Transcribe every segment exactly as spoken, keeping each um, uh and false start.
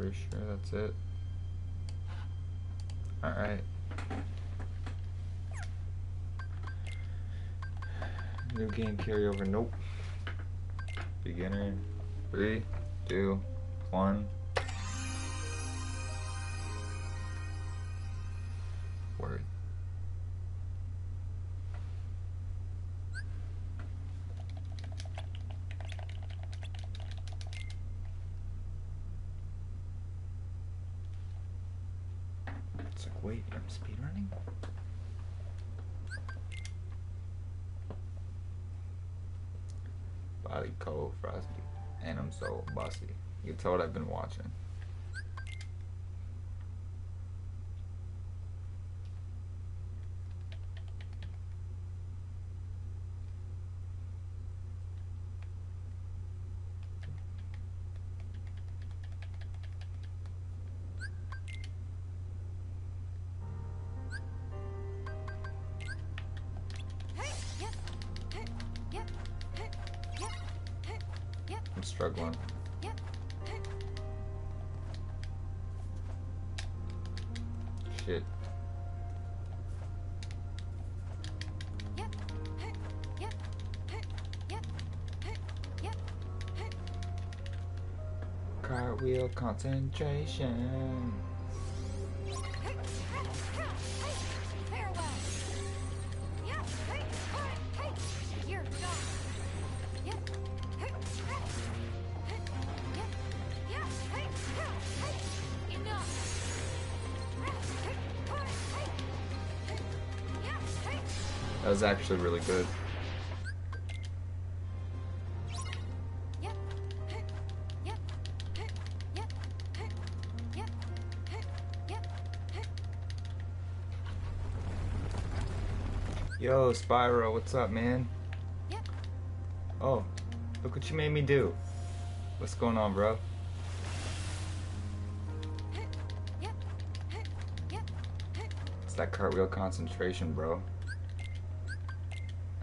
pretty sure that's it. Alright. New game carryover, nope. Beginner. Three, two, one. Word. It's like, wait, I'm speedrunning? Body cold, frosty, and I'm so bossy. You can tell what I've been watching. I'm struggling. Shit. Cartwheel concentration. That was actually really good. Yo, Spyro, what's up, man? Oh, look what you made me do. What's going on, bro? It's that cartwheel concentration, bro.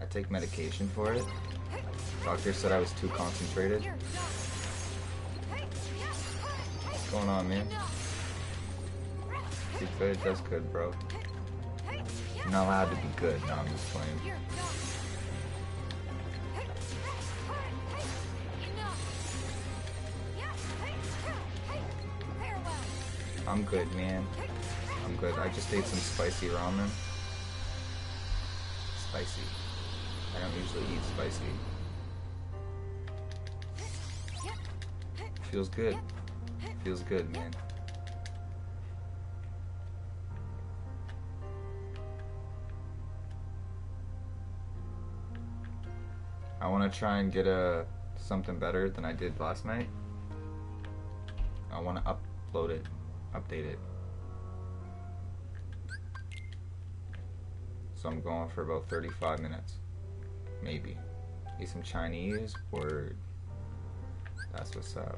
I take medication for it. Doctor said I was too concentrated. What's going on, man? You're good, that's good, bro. You're not allowed to be good. No, I'm just playing. I'm good, man. I'm good. I just ate some spicy ramen. Spicy. I don't usually eat spicy. Feels good. Feels good, man. I want to try and get a something better than I did last night. I want to upload it, update it. So I'm going for about thirty-five minutes. Maybe. Eat some Chinese? Word. That's what's up.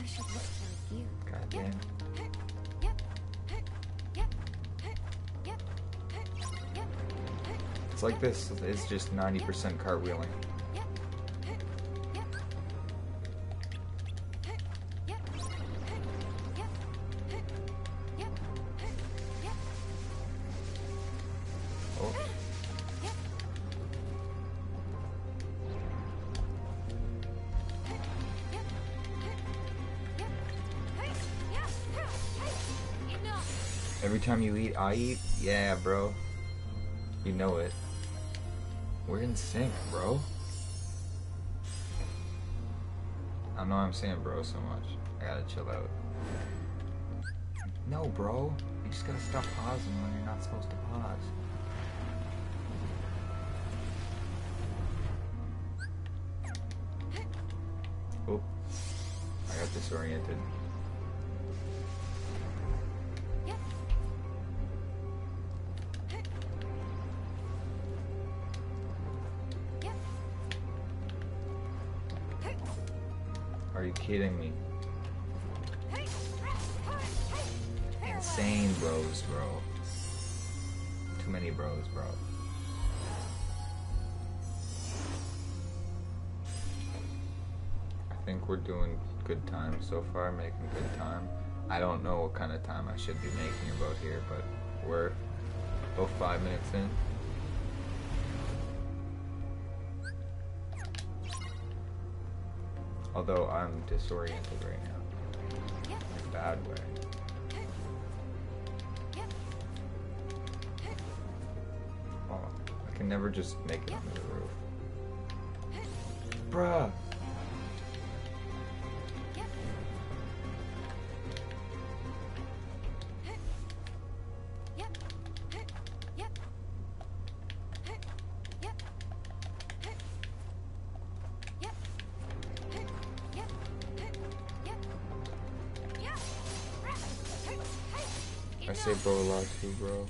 I should look for you. God damn. It's like this, it's just ninety percent cartwheeling. Oh. Every time you eat, I eat? Yeah, bro. You know it. We're in sync, bro. I know I'm saying bro so much. I gotta chill out. No, bro. You just gotta stop pausing when you're not supposed to pause. Oh. I got disoriented. Are you kidding me? insane bros, bro. Too many bros, bro. I think we're doing good time so far, making good time. I don't know what kind of time I should be making about here, but we're about five minutes in. Although I'm disoriented right now, in a bad way. Oh, I can never just make it under the roof. Bruh! Too, bro.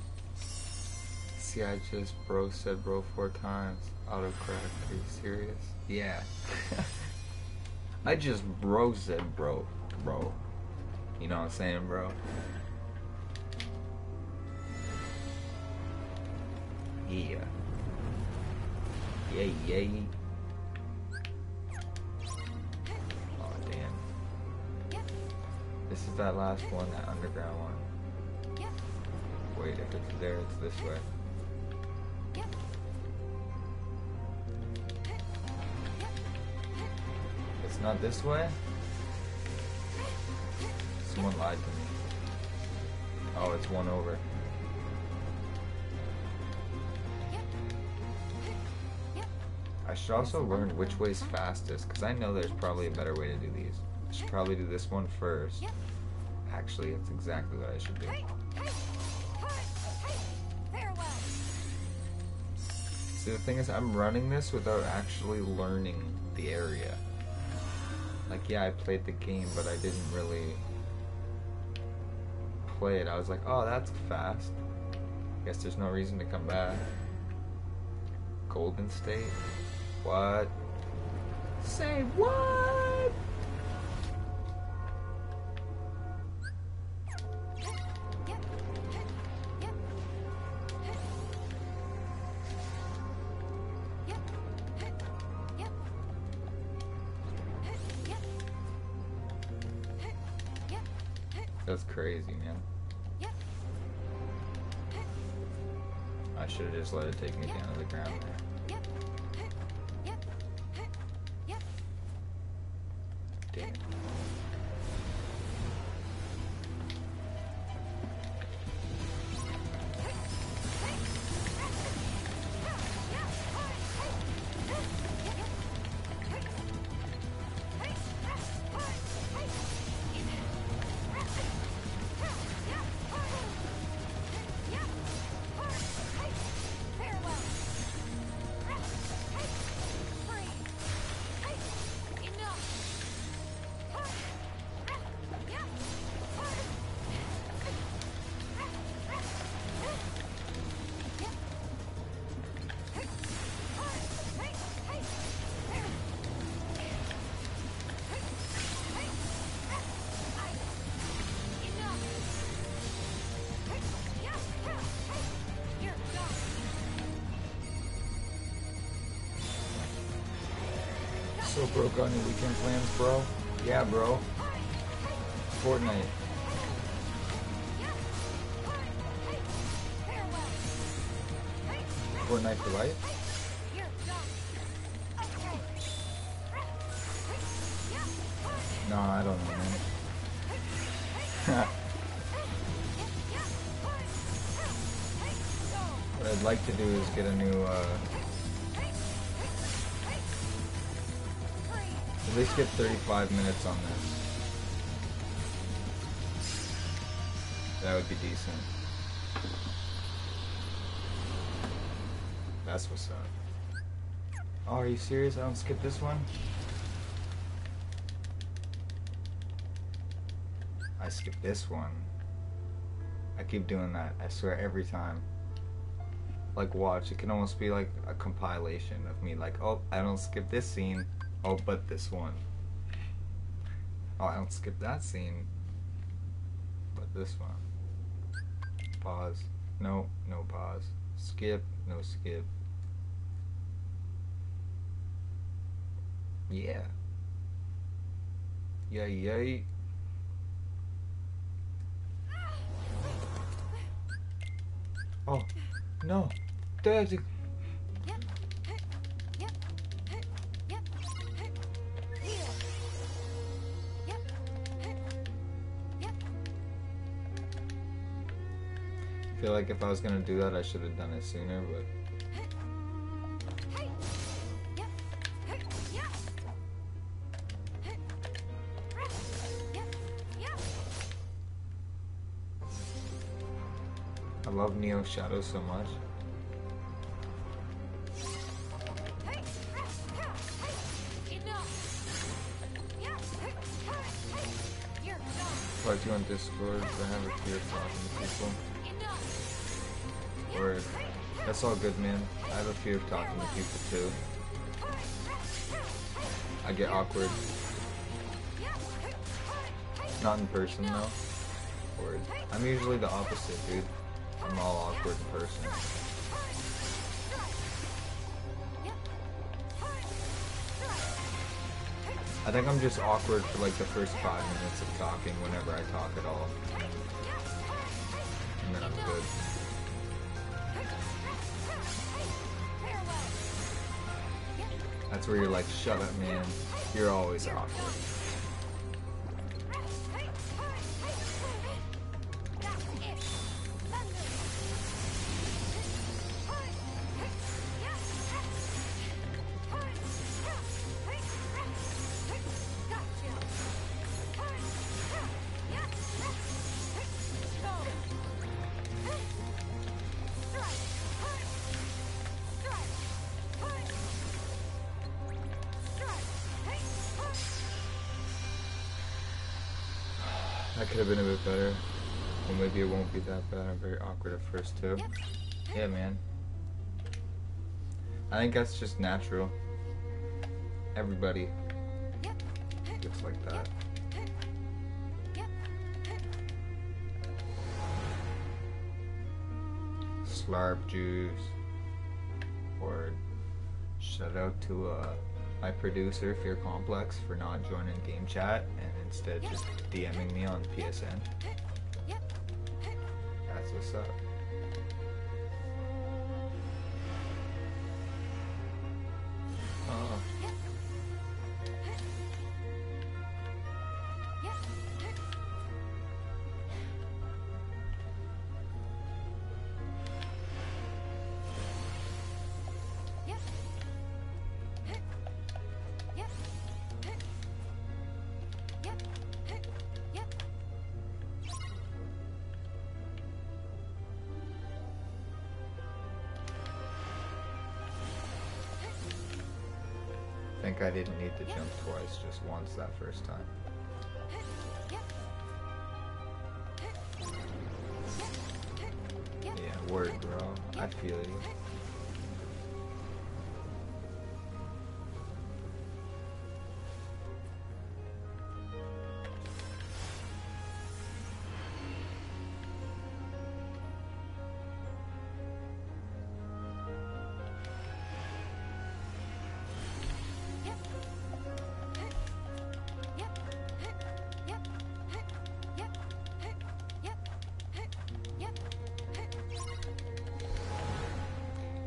See, I just bro said bro four times. Autocorrect. Are you serious? Yeah. I just bro said bro, bro. You know what I'm saying, bro? Yeah. Yeah, yeah. Oh, damn. This is that last one, that underground one. Wait, if it's there, it's this way. It's not this way? Someone lied to me. Oh, it's one over. I should also learn which way's fastest, because I know there's probably a better way to do these. I should probably do this one first. Actually, that's exactly what I should do. See, the thing is, I'm running this without actually learning the area. Like, yeah, I played the game, but I didn't really play it. I was like, oh, that's fast. Guess there's no reason to come back. Golden State? What? Say what? That's crazy, man. I should have just let it take me down to the ground there. Damn. So broke on your weekend plans, bro? Yeah, bro. Fortnite. Fortnite for life? No, I don't know, man. What I'd like to do is get a new, uh... at least get thirty-five minutes on this. That would be decent. That's what's up. Oh, are you serious? I don't skip this one? I skip this one. I keep doing that. I swear every time. Like, watch. It can almost be like a compilation of me. Like, oh, I don't skip this scene. Oh, but this one. Oh, I don't skip that scene. But this one. pause, no, no pause, skip, no skip. Yeah. Yay, yay. Oh, no. There's a... I feel like if I was gonna do that, I should have done it sooner, but... I love Neo Shadow so much. Why do you on Discord? I have a fear problem with people. Word. That's all good, man. I have a fear of talking to people too. I get awkward. Not in person though. Word. I'm usually the opposite, dude. I'm all awkward in person. I think I'm just awkward for like the first five minutes of talking whenever I talk at all. And then I'm good. That's where you're like, shut up, man. You're always awkward. That could have been a bit better. Well, maybe it won't be that bad. I'm very awkward at first, too. Yeah, man. I think that's just natural. Everybody gets like that. Slurp juice. Or shout out to uh, my producer, Fear Complex, for not joining game chat. And instead just DMing me on P S N. That's what's up. Oh. I think I didn't need to jump twice, just once that first time. Yeah, word, bro. I feel you.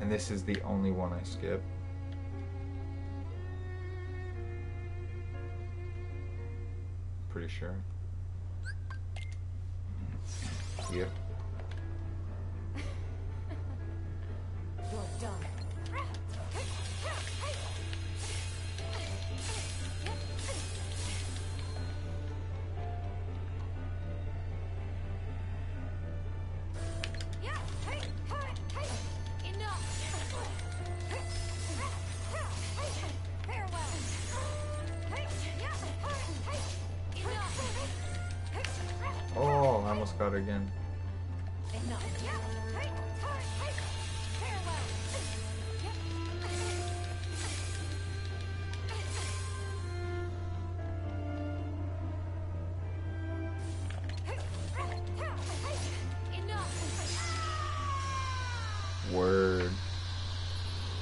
This is the only one I skip. Pretty sure. Yep. Almost got her again.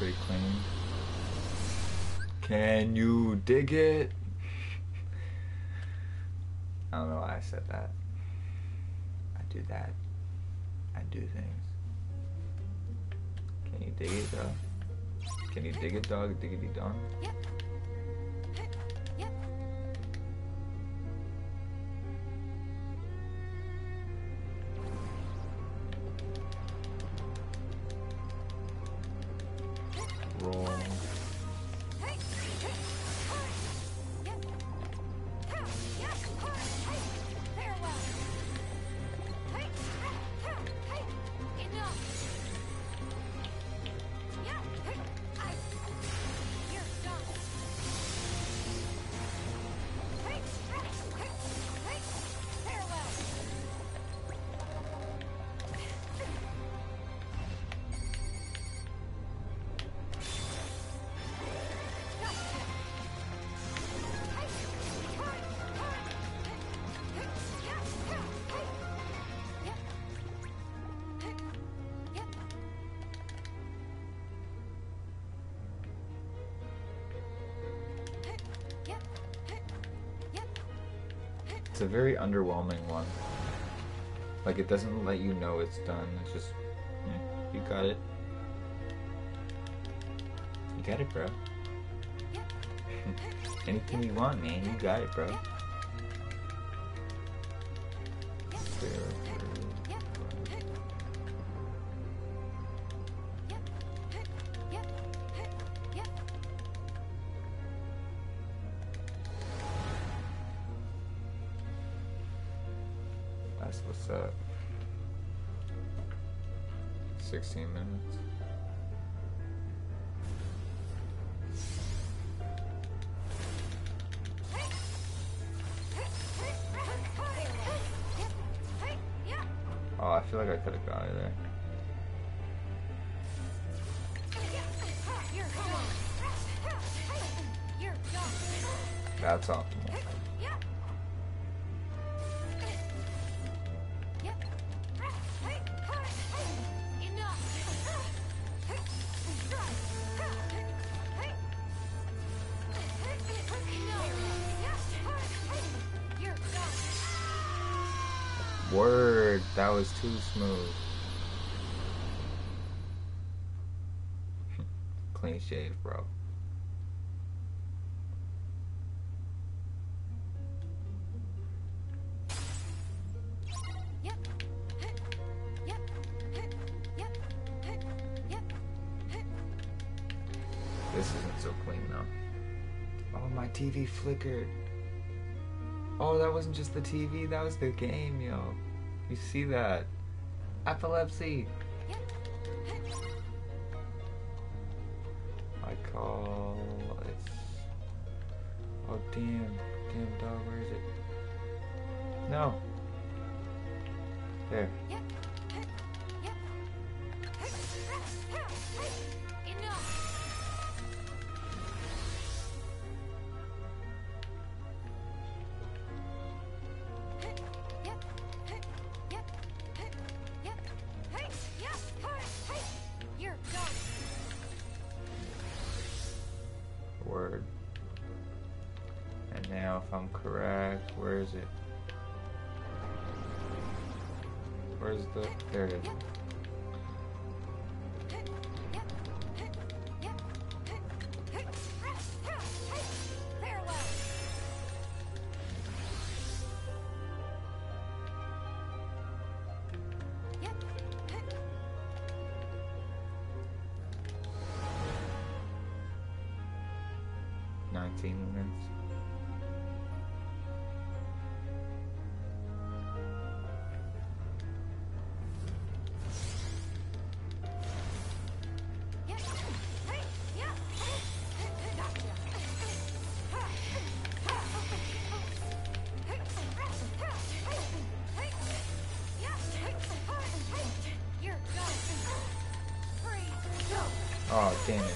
very clean. Can you dig it? I don't know why I said that. I do that. I do things. Can you dig it, dog? Can you dig it, dog? Diggity dog? Yep. Yep. Roll. It's a very underwhelming one. Like, it doesn't let you know it's done. It's just, yeah, you got it. You got it, bro. Anything you want, man, you got it, bro. That's what's up. sixteen minutes. Oh, I feel like I could have got it there. That's optimal. Word, that was too smooth. Clean shave, bro. This isn't so clean though. Oh, my T V flickered. Oh, that wasn't just the T V, that was the game, yo. You see that? Epilepsy! I call... it's... Oh, damn. Damn dog, where is it? No! There. Word. And now if I'm correct, where is it? Where's the... there it is. nineteen minutes. Oh, damn it.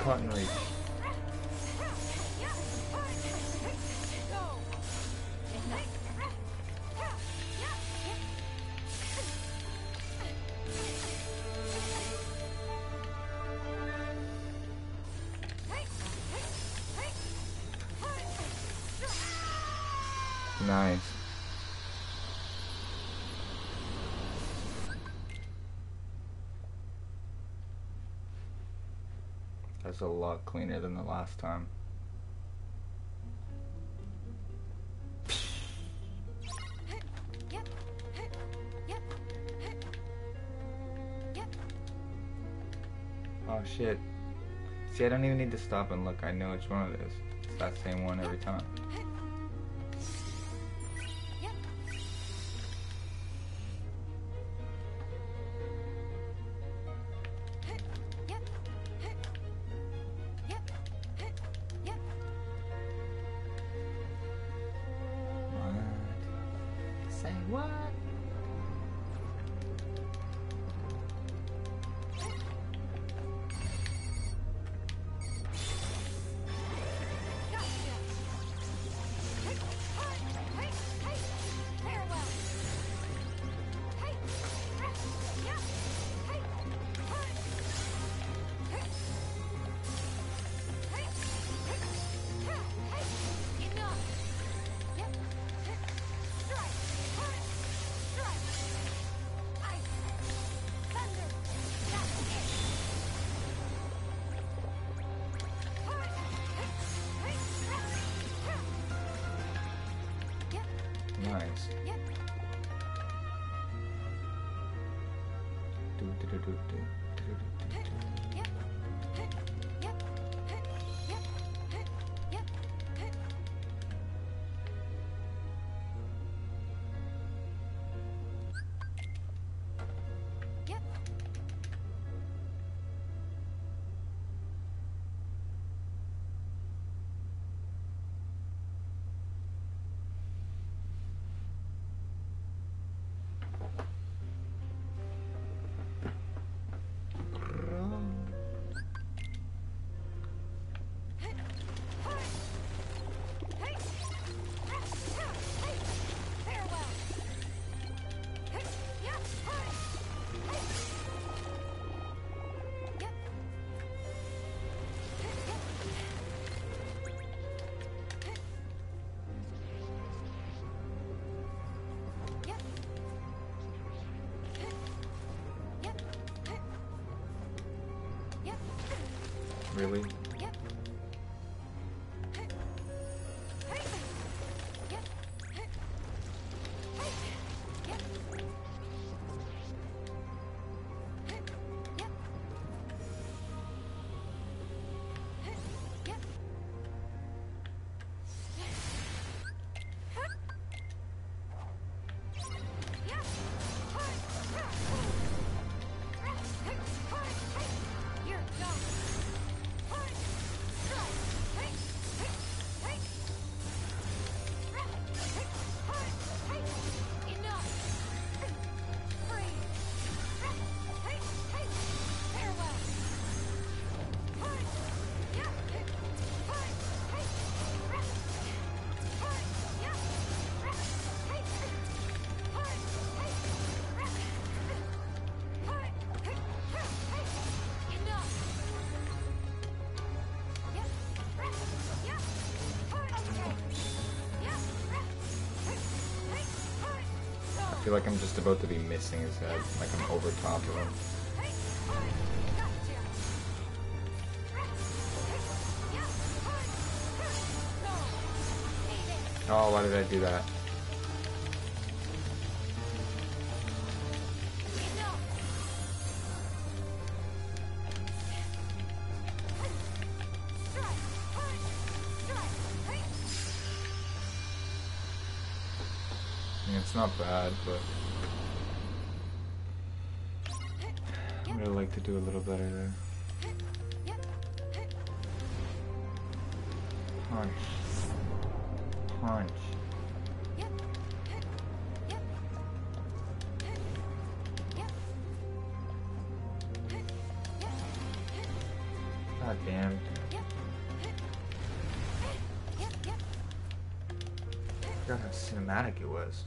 Cotton reach. Nice. That's a lot cleaner than the last time. Oh shit. See, I don't even need to stop and look. I know which one it is. It's that same one every time. Nice. Yep. Do, do, do, do, do, do, do, do. Really? I feel like I'm just about to be missing his head, like I'm over top of him. Oh, why did I do that? I mean, it's not bad, but I'd really like to do a little better there. Punch. Punch. God damn. I forgot how cinematic it was.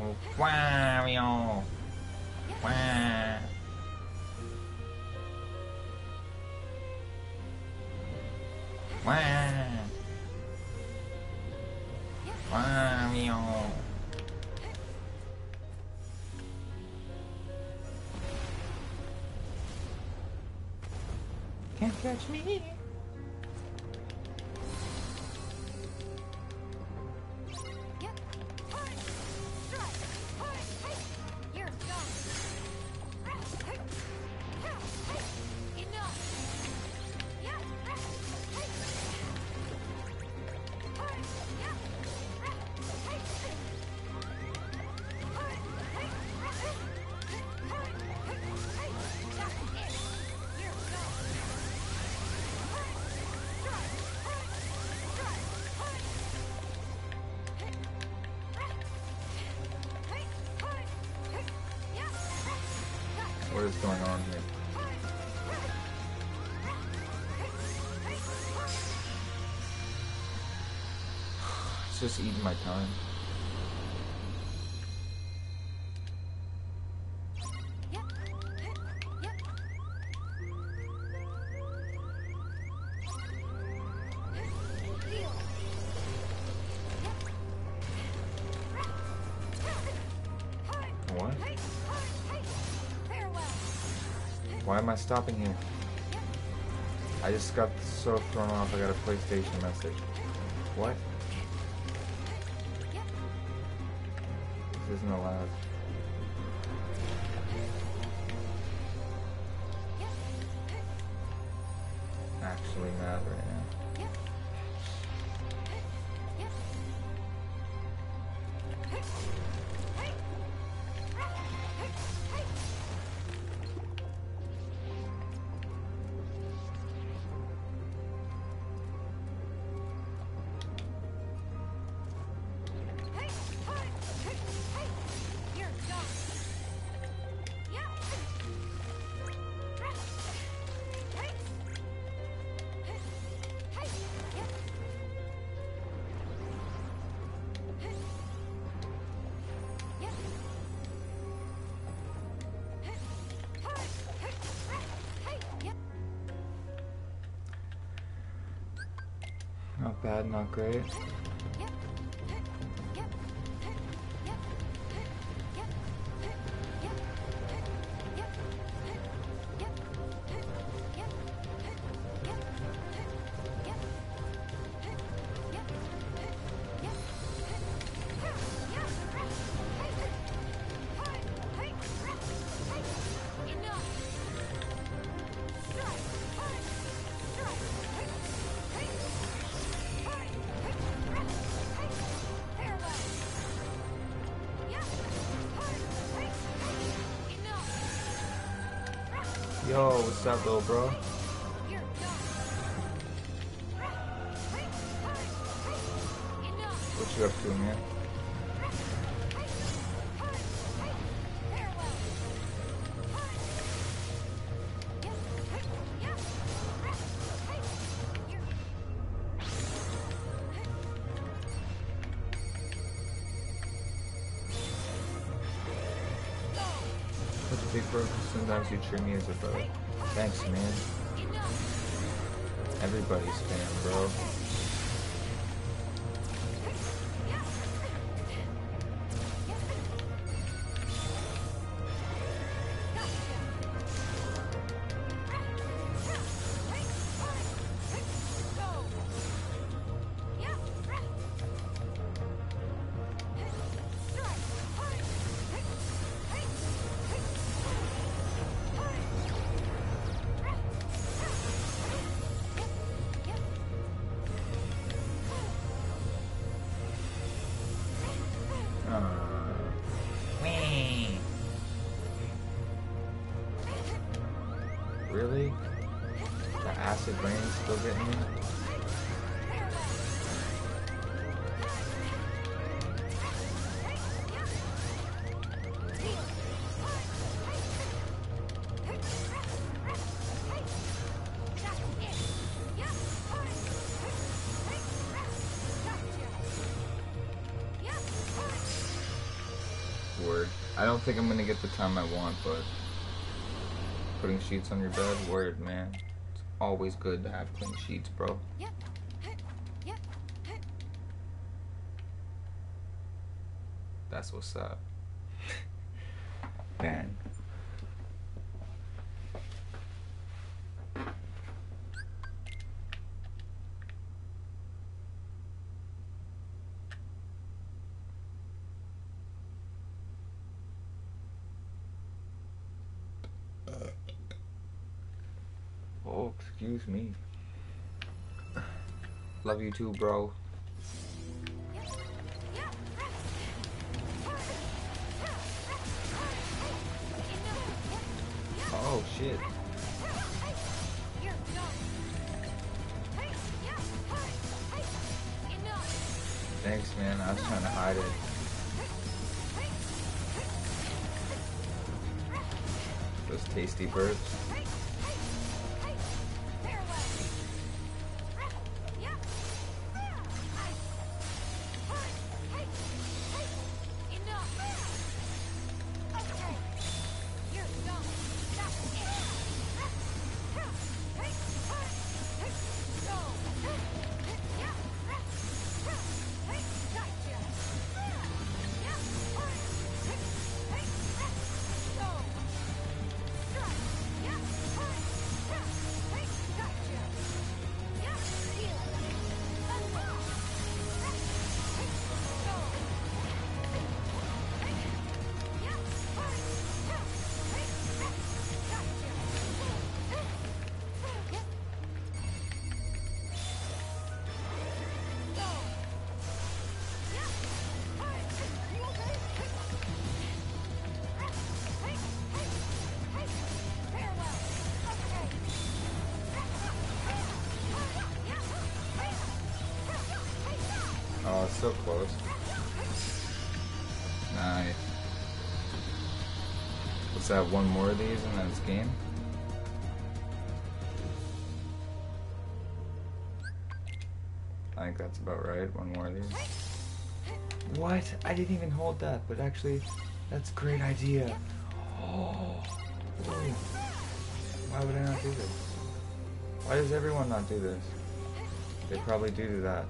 Oh, Wario! Wah! Wah! Wario! Can't catch me! What is going on here? It's just eating my time. Why am I stopping here? I just got so thrown off, I got a PlayStation message. What? This isn't allowed. Actually mad right now. Not bad, not great. Yo, what's up, little bro? What you up to, man? Sometimes you treat me as a brother. Thanks, man. Everybody's fan, bro. I don't think I'm gonna get the time I want, but putting sheets on your bed, word, man. It's always good to have clean sheets, bro. Yep. Yep. That's what's up. Man. Excuse me. Love you too, bro. Oh, shit. Thanks, man. I was trying to hide it. Those tasty burps. So close. Nice. What's that, one more of these and then it's game? I think that's about right, one more of these. What? I didn't even hold that, but actually, that's a great idea. Oh. Ooh. Why would I not do this? Why does everyone not do this? They probably do do that.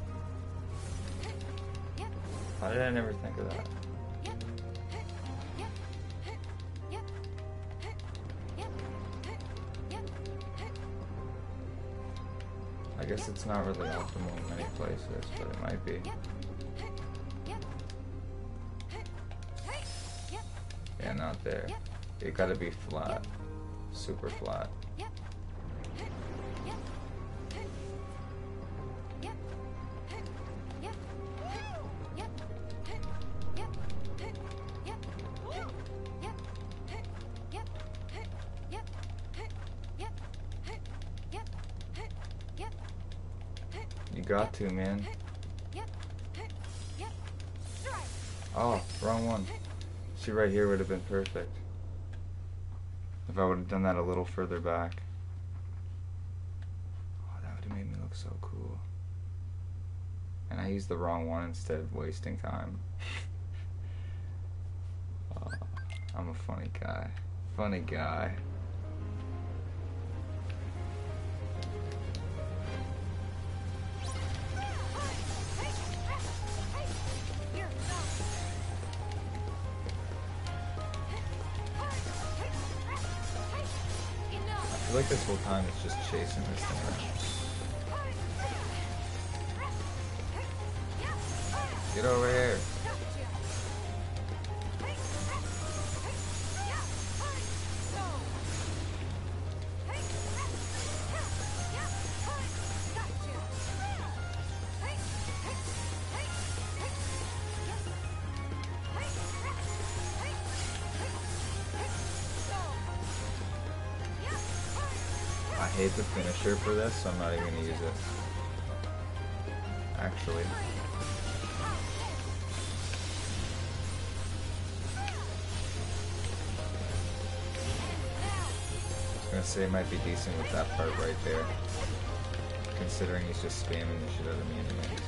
Why did I never think of that? I guess it's not really optimal in many places, but it might be. Yeah, not there. It gotta be flat. Super flat. Got to, man. Oh, wrong one. She right here would have been perfect. If I would have done that a little further back. Oh, that would have made me look so cool. And I used the wrong one instead of wasting time. Oh, I'm a funny guy. Funny guy. I feel like this whole time it's just chasing this thing around. Get over here! I hate the finisher for this, so I'm not even gonna use it. Actually. I was gonna say it might be decent with that part right there. Considering he's just spamming the shit out of me anyways.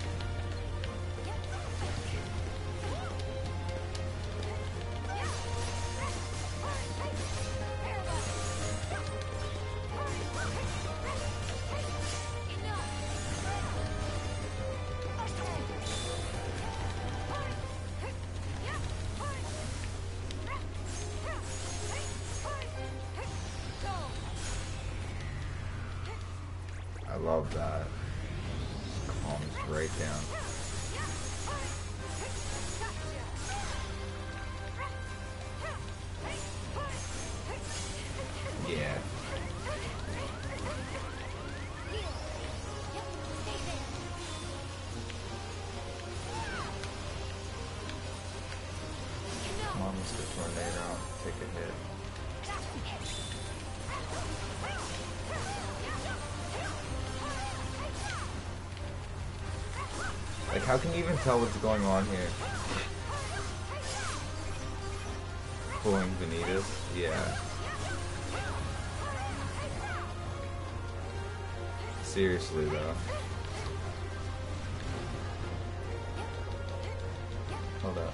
love that. Calms right down. Yeah. Come on, let's get tornado. Take a hit. Like, how can you even tell what's going on here? Pulling Vanitas? Yeah. Seriously, though. Hold up.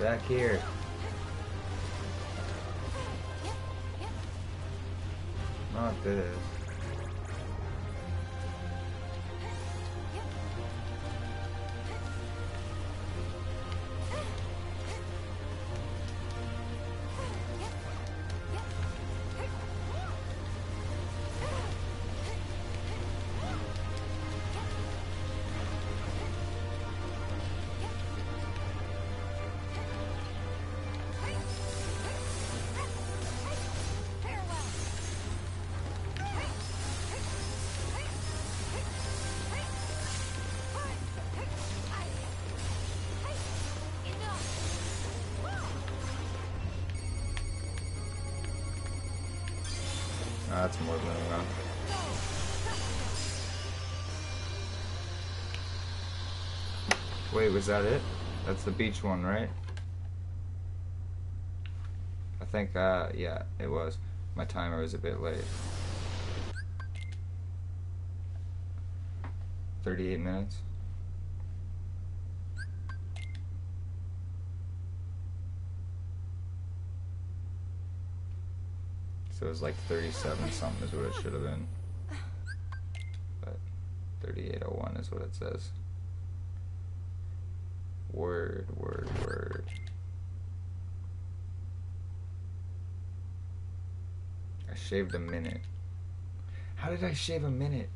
Back here. Not this. That's more than enough. Wait, was that it? That's the beach one, right? I think, uh, yeah, it was. My timer was a bit late. thirty-eight minutes. So it was like thirty-seven something is what it should have been. But thirty-eight oh one is what it says. Word, word, word. I shaved a minute. How did I shave a minute?